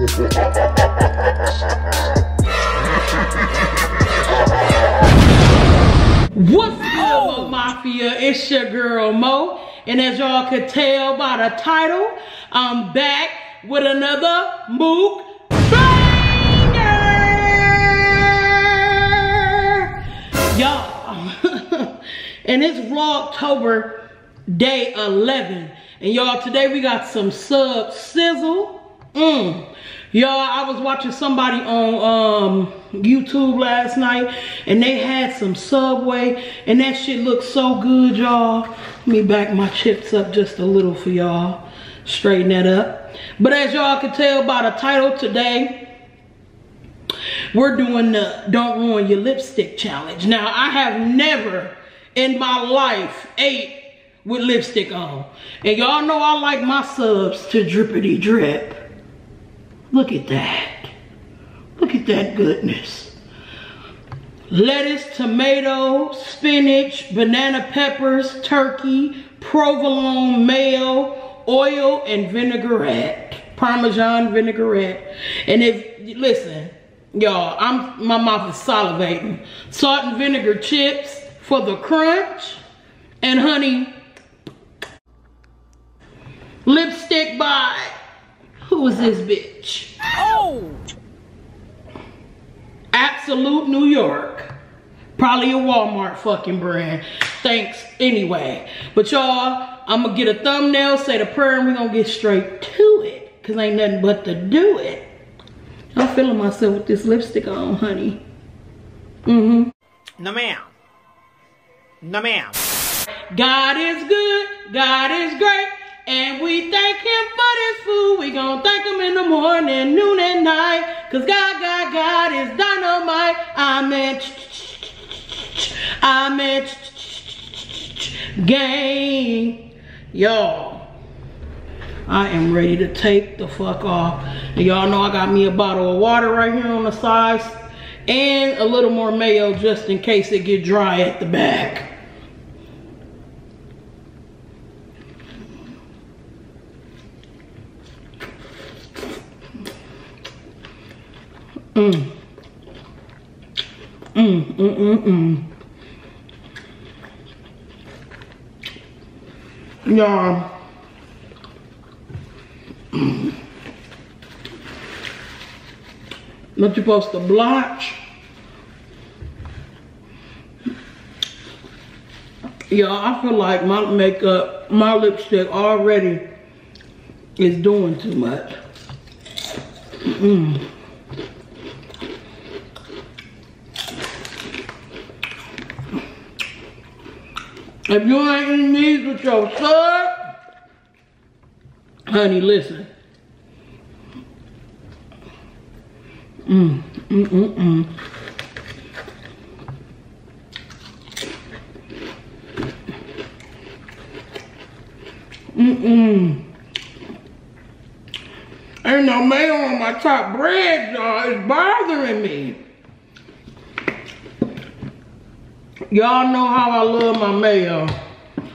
What's up, Moemafiaa? It's your girl Mo, and as y'all could tell by the title, I'm back with another MUKBANG. Y'all, and it's Vlogtober day 11, and y'all, today we got some sub sizzle. Y'all, I was watching somebody on YouTube last night, and they had some Subway, and that shit looked so good, y'all. Let me back my chips up just a little for y'all, straighten that up. But as y'all can tell by the title, today we're doing the Don't Ruin Your Lipstick Challenge. Now, I have never in my life ate with lipstick on, and y'all know I like my subs to drippity drip. Look at that. Look at that goodness. Lettuce, tomato, spinach, banana peppers, turkey, provolone, mayo, oil, and vinaigrette. Parmesan vinaigrette. And if, listen, y'all, my mouth is salivating. Salt and vinegar chips for the crunch. And honey, lipstick by... who is this bitch? Oh! Absolute New York. Probably a Walmart fucking brand. Thanks anyway. But y'all, I'm gonna get a thumbnail, say the prayer, and we're gonna get straight to it. Cause ain't nothing but to do it. I'm feeling myself with this lipstick on, honey. No ma'am. No ma'am. God is good. God is great. And we thank him for this food. We gon' thank him in the morning, noon, and night. Cause God is dynamite. I'm in gang. Y'all, I am ready to take the fuck off. And y'all know I got me a bottle of water right here on the side, and a little more mayo just in case it get dry at the back. Y'all, not supposed to blotch. Y'all, I feel like my makeup, my lipstick already is doing too much. If you ain't eating these with your sub, honey, listen. Ain't no mayo on my top bread, y'all. It's bothering me. Y'all know how I love my mayo.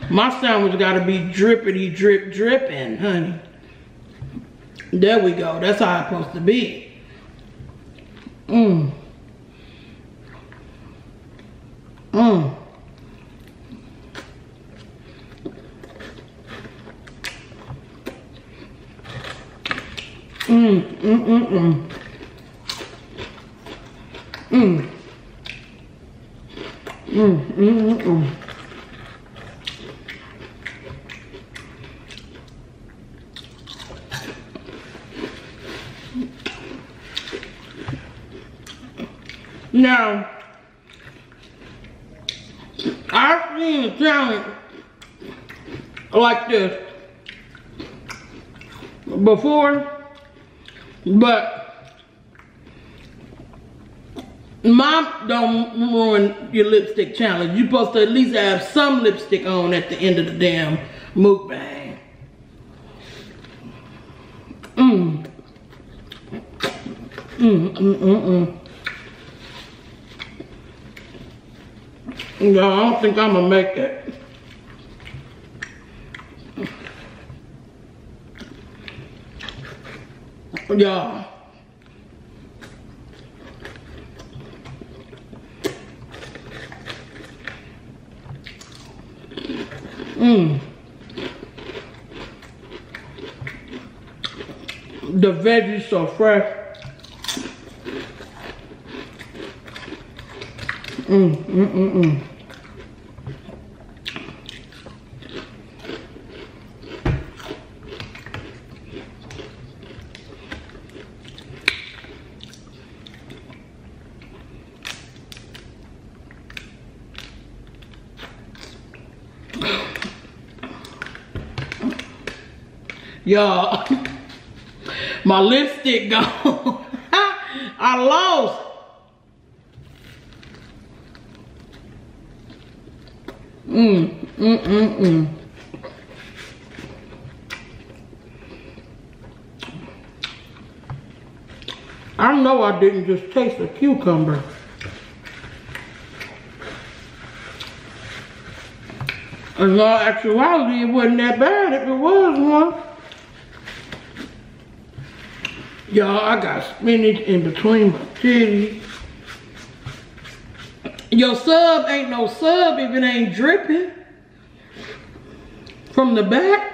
My sandwich gotta be drippity drip dripping, honey. There we go. That's how it's supposed to be. Now, I've seen a challenge like this before, but mine don't ruin your lipstick challenge. You're supposed to at least have some lipstick on at the end of the damn mukbang. No, I don't think I'm gonna make that. Y'all, The veggies are fresh. Y'all, my lipstick gone. I lost. I know I didn't just taste a cucumber. In all actuality, it wasn't that bad if it was one. Y'all, I got spinach in between my titties. Your sub ain't no sub if it ain't dripping from the back.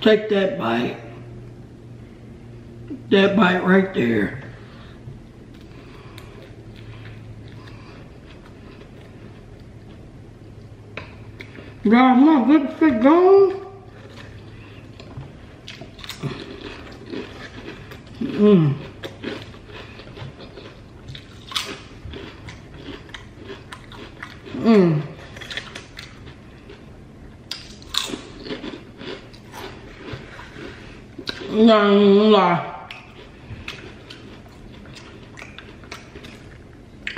Take that bite right there. Y'all, my lipstick gone.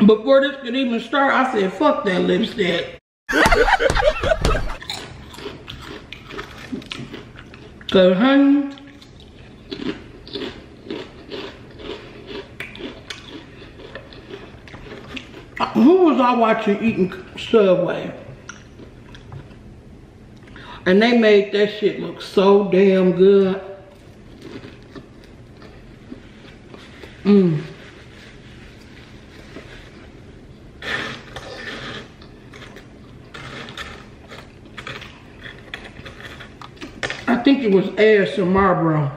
Before this could even start, I said, fuck that lipstick. So, honey, who was I watching eating Subway? And they made that shit look so damn good. I think it was ASMR, bro.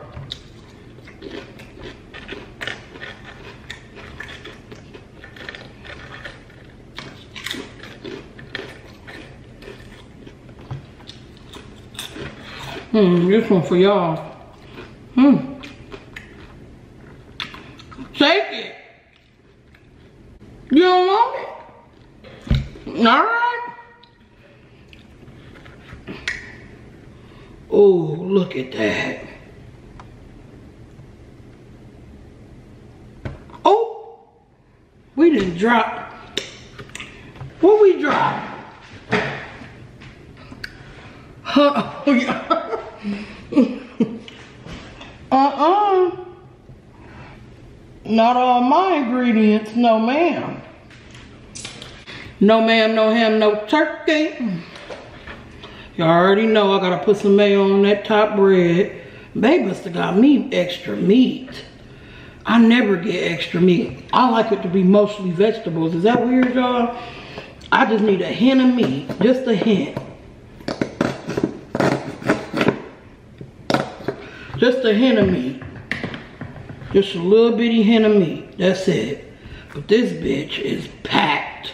This one for y'all. Take it. You don't want it? Alright. Oh, look at that. Oh, we didn't drop. What we drop? Not all my ingredients, no ma'am. No ma'am, no ham, no turkey. Y'all already know I gotta put some mayo on that top bread. They must have got me extra meat. I never get extra meat. I like it to be mostly vegetables. Is that weird, y'all? I just need a hint of meat, just a hint. Just a hint of meat. Just a little bitty hint of meat. That's it. But this bitch is packed.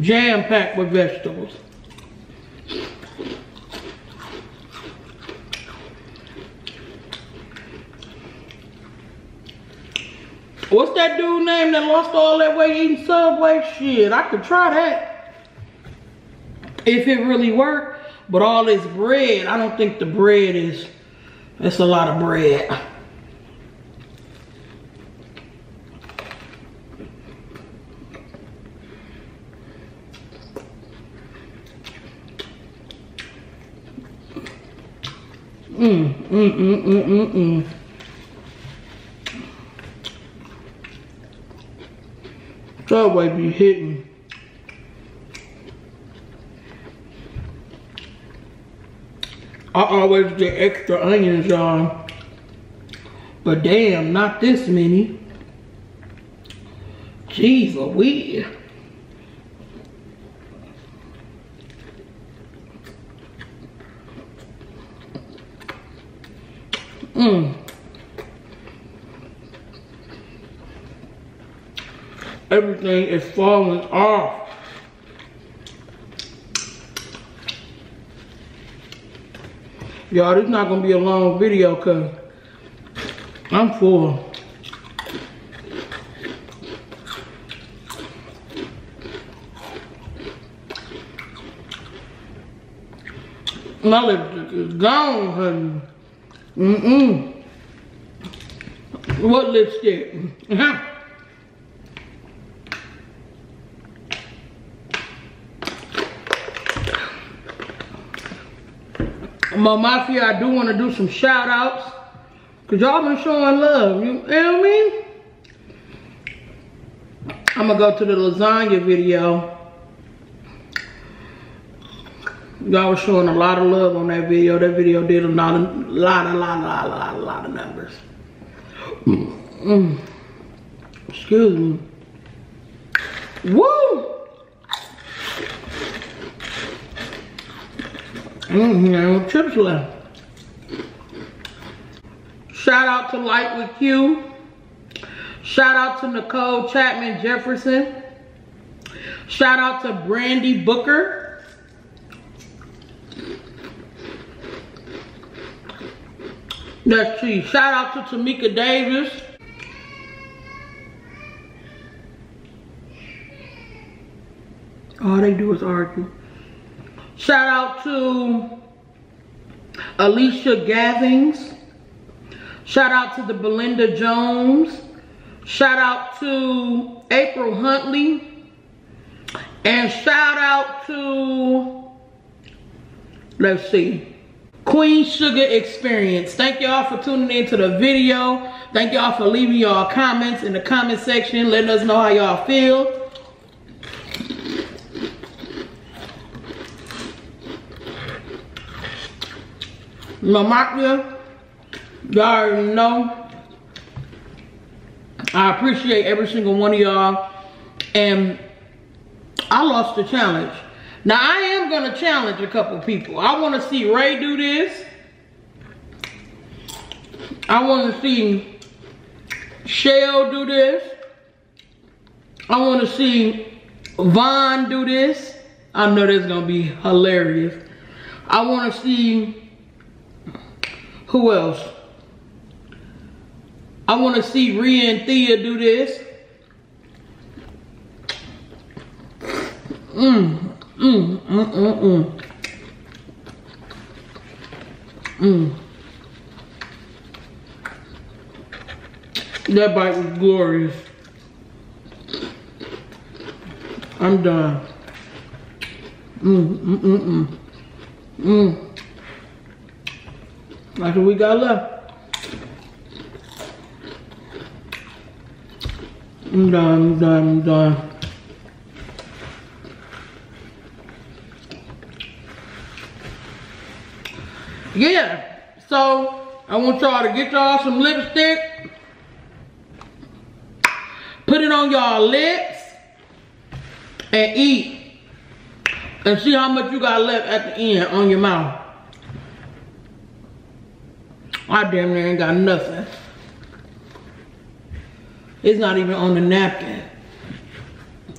Jam packed with vegetables. What's that dude's name that lost all that weight eating Subway? Shit, I could try that. If it really worked. But all this bread, I don't think the bread is, it's a lot of bread. Subway be hitting. I always get extra onions on, but damn, not this many. Jeez, a weed. Everything is falling off. Y'all, this is not gonna be a long video because I'm full. My lipstick is gone, honey. What lipstick? Moemafiaa, I do want to do some shout outs because y'all been showing love, you know what I mean? I'm gonna go to the lasagna video. Y'all were showing a lot of love on that video. That video did a lot of numbers. Excuse me. Woo! No chips left. Shout out to Light With You. Shout out to Nicole Chapman Jefferson. Shout out to Brandy Booker. Let's see. Shout out to Tamika Davis. All they do is argue. Shout out to Alicia Gathings. Shout out to the Belinda Jones. Shout out to April Huntley. And shout out to, let's see, Queen Sugar Experience. Thank y'all for tuning into the video. Thank y'all for leaving y'all comments in the comment section, letting us know how y'all feel. Moemafiaa, y'all already know I appreciate every single one of y'all, and I lost the challenge. Now I am gonna challenge a couple people. I want to see Ray do this. I want to see Shell do this. I want to see Vaughn do this. I know that's gonna be hilarious. I want to see, who else? I want to see Rhea and Thea do this. That bite was glorious. I'm done. That's what we got left. I'm done. Yeah, so I want y'all to get y'all some lipstick. Put it on y'all lips and eat. And see how much you got left at the end on your mouth. I damn near ain't got nothing. It's not even on the napkin.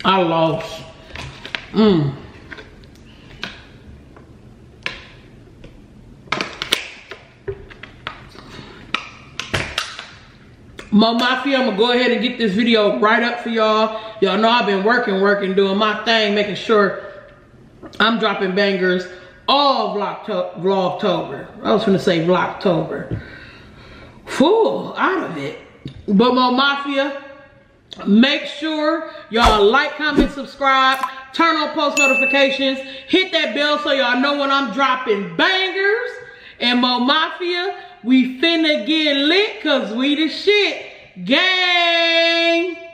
I lost. Moemafiaa, I'm gonna go ahead and get this video right up for y'all. Y'all know I've been working, doing my thing, making sure I'm dropping bangers all Vlogtober. I was gonna say Vlogtober. Full out of it. But Moemafiaa, make sure y'all like, comment, subscribe, turn on post notifications, hit that bell so y'all know when I'm dropping bangers. And Moemafiaa, we finna get lit, cause we the shit gang.